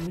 Your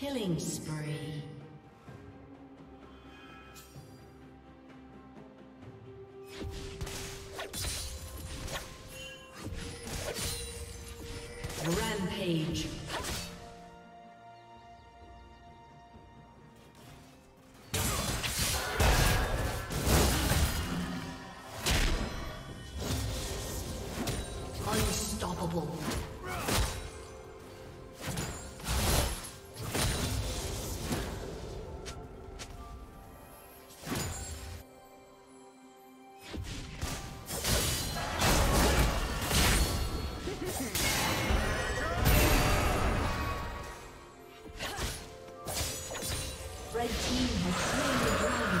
Killing spree. Rampage. Unstoppable. Red team has slain the dragon.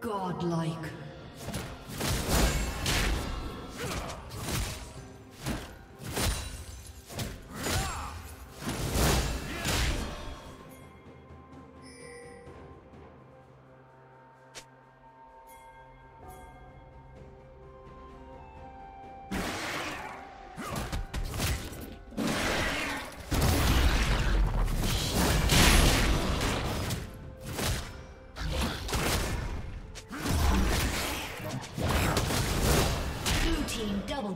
Godlike.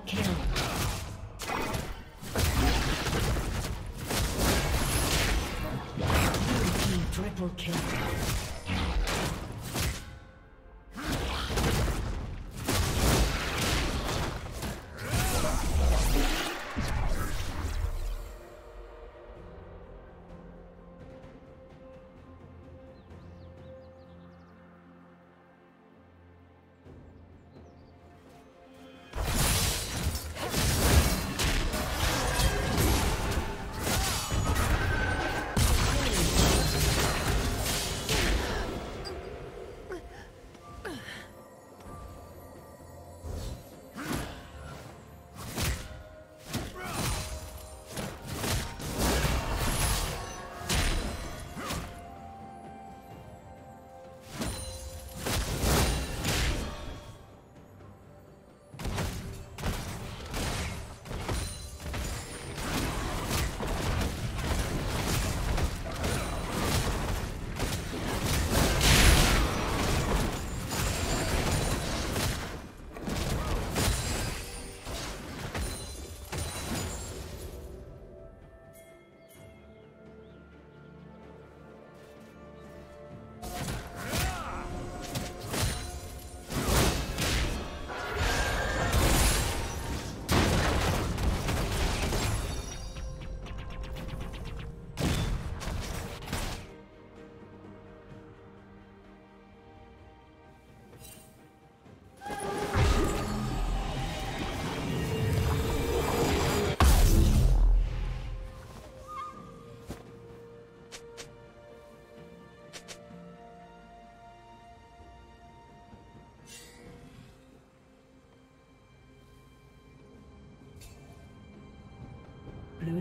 Kill. Blue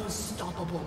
Unstoppable. Unstoppable.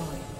destroyed.